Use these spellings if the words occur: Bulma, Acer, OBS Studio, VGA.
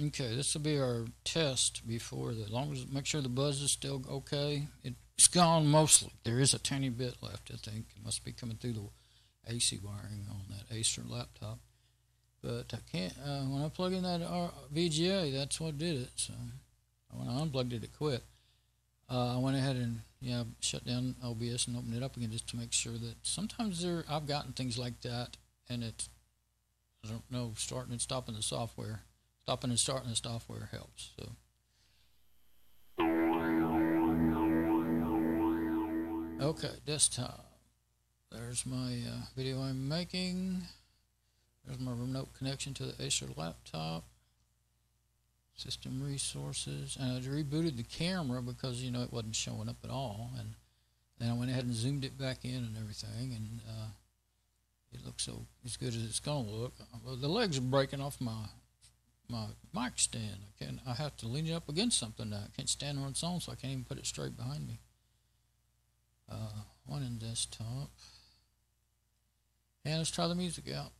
Okay, this will be our test before that. As long as, make sure the buzz is still okay. It's gone mostly. There is a tiny bit left, I think. It must be coming through the AC wiring on that Acer laptop. But I can't, when I plug in that VGA, that's what did it. So when I unplugged it, it quit. I went ahead and shut down OBS and opened it up again just to make sure that sometimes I've gotten things like that, and it's, I don't know, starting and stopping the software. Stopping and starting the software helps. So. Okay, desktop. There's my video I'm making. There's my remote connection to the Acer laptop. System resources. And I rebooted the camera because, you know, it wasn't showing up at all. And then I went ahead and zoomed it back in and everything. And it looks so as good as it's going to look. Well, the legs are breaking off my mic stand. I have to lean it up against something now. I can't stand on its own, so I can't even put it straight behind me. One in desktop. And let's try the music out.